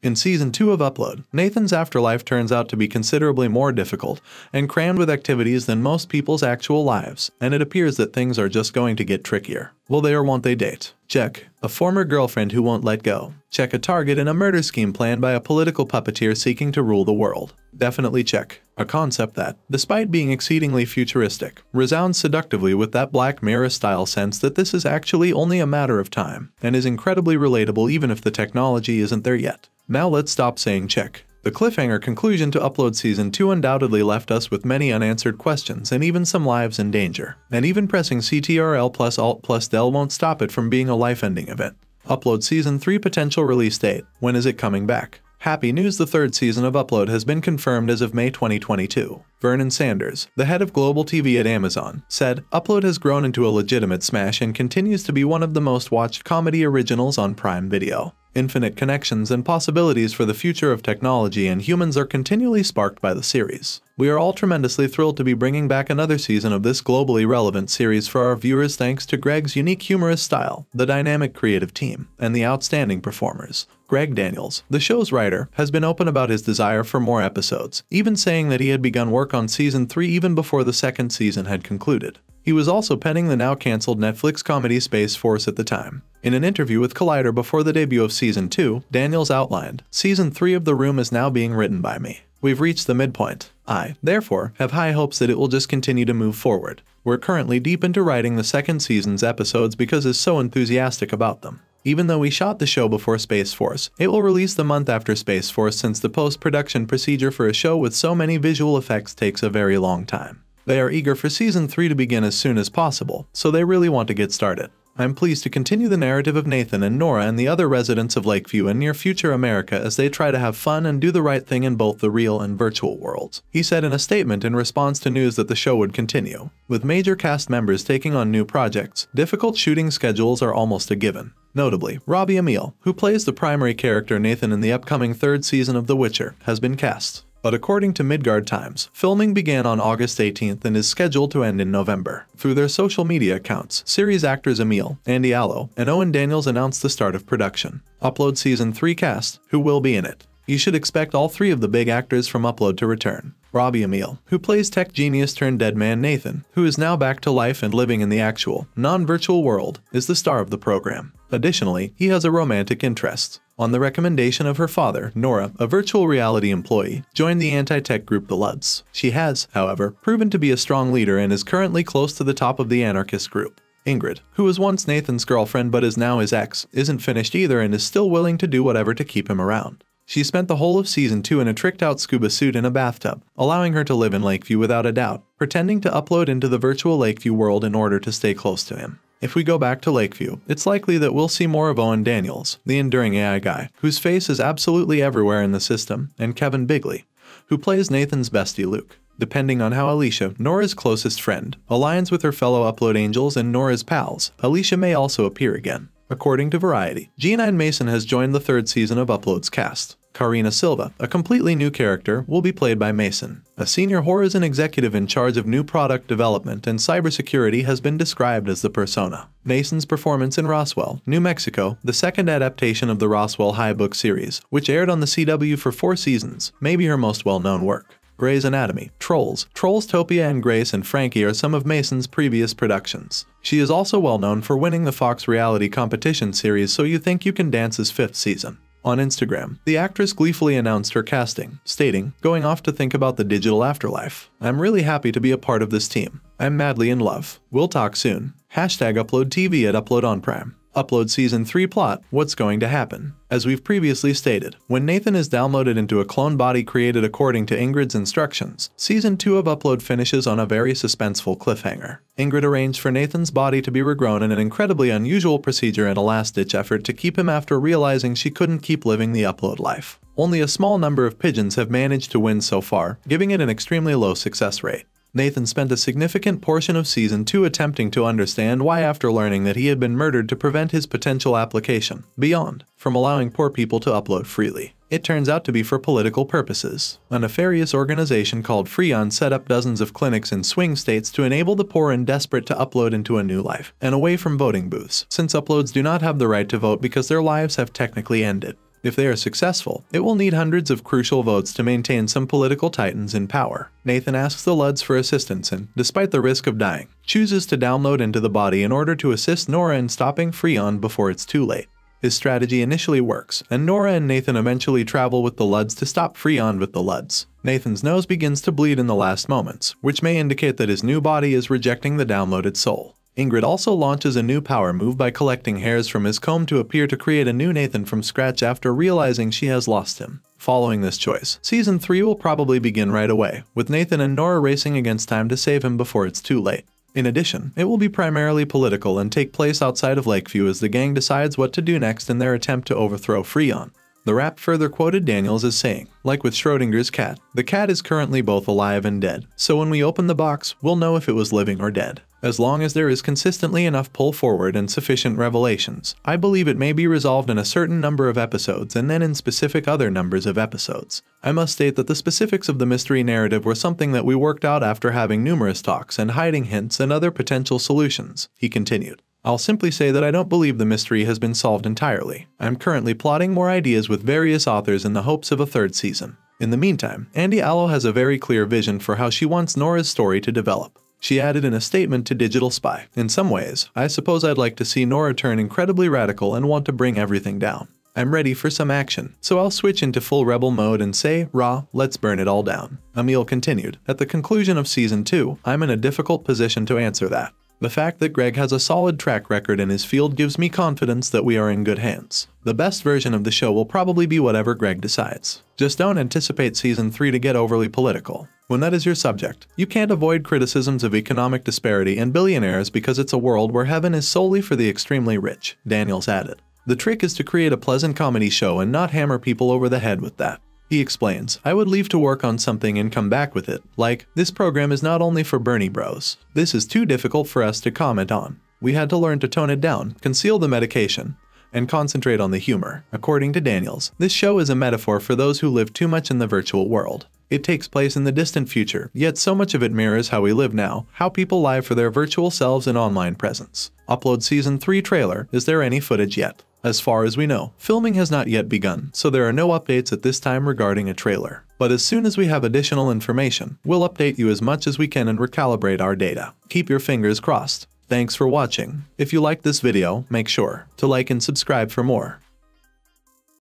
In Season 2 of Upload, Nathan's afterlife turns out to be considerably more difficult and crammed with activities than most people's actual lives, and it appears that things are just going to get trickier. Will they or won't they date? Check. A former girlfriend who won't let go. Check. A target in a murder scheme planned by a political puppeteer seeking to rule the world. Definitely check. A concept that, despite being exceedingly futuristic, resounds seductively with that Black Mirror-style sense that this is actually only a matter of time, and is incredibly relatable even if the technology isn't there yet. Now let's stop saying check. The cliffhanger conclusion to Upload Season 2 undoubtedly left us with many unanswered questions and even some lives in danger. And even pressing CTRL plus Alt plus Del won't stop it from being a life-ending event. Upload Season 3 potential release date. When is it coming back? Happy news, the third season of Upload has been confirmed as of May 2022. Vernon Sanders, the head of global TV at Amazon, said, "Upload has grown into a legitimate smash and continues to be one of the most watched comedy originals on Prime Video. Infinite connections and possibilities for the future of technology and humans are continually sparked by the series. We are all tremendously thrilled to be bringing back another season of this globally relevant series for our viewers thanks to Greg's unique humorous style, the dynamic creative team, and the outstanding performers." Greg Daniels, the show's writer, has been open about his desire for more episodes, even saying that he had begun work on Season 3 even before the second season had concluded. He was also penning the now-cancelled Netflix comedy Space Force at the time. In an interview with Collider before the debut of Season 2, Daniels outlined, "Season 3 of The Room is now being written by me. We've reached the midpoint. I, therefore, have high hopes that it will just continue to move forward. We're currently deep into writing the second season's episodes because he's so enthusiastic about them. Even though we shot the show before Space Force, it will release the month after Space Force since the post-production procedure for a show with so many visual effects takes a very long time. They are eager for Season 3 to begin as soon as possible, so they really want to get started. I'm pleased to continue the narrative of Nathan and Nora and the other residents of Lakeview and near-future America as they try to have fun and do the right thing in both the real and virtual worlds," he said in a statement in response to news that the show would continue. With major cast members taking on new projects, difficult shooting schedules are almost a given. Notably, Robbie Amell, who plays the primary character Nathan in the upcoming third season of The Witcher, has been cast. But according to Midgard Times, filming began on August 18th and is scheduled to end in November. Through their social media accounts, series actors Emil, Andy Allo, and Owen Daniels announced the start of production. Upload Season 3 cast, who will be in it? You should expect all three of the big actors from Upload to return. Robbie Amell, who plays tech genius turned dead man Nathan, who is now back to life and living in the actual, non-virtual world, is the star of the program. Additionally, he has a romantic interest. On the recommendation of her father, Nora, a virtual reality employee, joined the anti-tech group The Luds. She has, however, proven to be a strong leader and is currently close to the top of the anarchist group. Ingrid, who was once Nathan's girlfriend but is now his ex, isn't finished either and is still willing to do whatever to keep him around. She spent the whole of Season 2 in a tricked-out scuba suit in a bathtub, allowing her to live in Lakeview without a doubt, pretending to upload into the virtual Lakeview world in order to stay close to him. If we go back to Lakeview, it's likely that we'll see more of Owen Daniels, the enduring AI guy, whose face is absolutely everywhere in the system, and Kevin Bigley, who plays Nathan's bestie Luke. Depending on how Alicia, Nora's closest friend, aligns with her fellow Upload angels and Nora's pals, Alicia may also appear again. According to Variety, G9 Mason has joined the third season of Upload's cast. Karina Silva, a completely new character, will be played by Mason. A senior Horizon executive in charge of new product development and cybersecurity has been described as the persona. Mason's performance in Roswell, New Mexico, the second adaptation of the Roswell High book series, which aired on the CW for 4 seasons, may be her most well-known work. Grey's Anatomy, Trolls Topia, and Grace and Frankie are some of Mason's previous productions. She is also well known for winning the Fox reality competition series So You Think You Can Dance's 5th season. On Instagram, the actress gleefully announced her casting, stating, "Going off to think about the digital afterlife. I'm really happy to be a part of this team. I'm madly in love. We'll talk soon. #UploadTV at Upload on Prime." Upload Season 3 plot, what's going to happen? As we've previously stated, when Nathan is downloaded into a clone body created according to Ingrid's instructions, Season 2 of Upload finishes on a very suspenseful cliffhanger. Ingrid arranged for Nathan's body to be regrown in an incredibly unusual procedure in a last-ditch effort to keep him after realizing she couldn't keep living the Upload life. Only a small number of pigeons have managed to win so far, giving it an extremely low success rate. Nathan spent a significant portion of Season 2 attempting to understand why, after learning that he had been murdered to prevent his potential application, Beyond, from allowing poor people to upload freely. It turns out to be for political purposes. A nefarious organization called Freon set up dozens of clinics in swing states to enable the poor and desperate to upload into a new life, and away from voting booths, since uploads do not have the right to vote because their lives have technically ended. If they are successful, it will need hundreds of crucial votes to maintain some political titans in power. Nathan asks the Luds for assistance and, despite the risk of dying, chooses to download into the body in order to assist Nora in stopping Freon before it's too late. His strategy initially works, and Nora and Nathan eventually travel with the Luds to stop Freon with the Luds. Nathan's nose begins to bleed in the last moments, which may indicate that his new body is rejecting the downloaded soul. Ingrid also launches a new power move by collecting hairs from his comb to appear to create a new Nathan from scratch after realizing she has lost him. Following this choice, Season 3 will probably begin right away, with Nathan and Nora racing against time to save him before it's too late. In addition, it will be primarily political and take place outside of Lakeview as the gang decides what to do next in their attempt to overthrow Freon. The rap further quoted Daniels as saying, like with Schrodinger's cat, the cat is currently both alive and dead, so when we open the box, we'll know if it was living or dead. As long as there is consistently enough pull forward and sufficient revelations, I believe it may be resolved in a certain number of episodes and then in specific other numbers of episodes. I must state that the specifics of the mystery narrative were something that we worked out after having numerous talks and hiding hints and other potential solutions, he continued. I'll simply say that I don't believe the mystery has been solved entirely. I'm currently plotting more ideas with various authors in the hopes of a third season. In the meantime, Andy Allo has a very clear vision for how she wants Nora's story to develop. She added in a statement to Digital Spy, "In some ways, I suppose I'd like to see Nora turn incredibly radical and want to bring everything down. I'm ready for some action, so I'll switch into full rebel mode and say, raw, let's burn it all down." Emil continued, "At the conclusion of Season 2, I'm in a difficult position to answer that. The fact that Greg has a solid track record in his field gives me confidence that we are in good hands. The best version of the show will probably be whatever Greg decides. Just don't anticipate Season 3 to get overly political. When that is your subject, you can't avoid criticisms of economic disparity and billionaires because it's a world where heaven is solely for the extremely rich," Daniels added. "The trick is to create a pleasant comedy show and not hammer people over the head with that." He explains, "I would leave to work on something and come back with it, like, this program is not only for Bernie bros. This is too difficult for us to comment on. We had to learn to tone it down, conceal the medication, and concentrate on the humor." According to Daniels, this show is a metaphor for those who live too much in the virtual world. It takes place in the distant future, yet so much of it mirrors how we live now, how people live for their virtual selves and online presence. Upload Season 3 trailer, is there any footage yet? As far as we know, filming has not yet begun, so there are no updates at this time regarding a trailer. But as soon as we have additional information, we'll update you as much as we can and recalibrate our data. Keep your fingers crossed. Thanks for watching. If you liked this video, make sure to like and subscribe for more.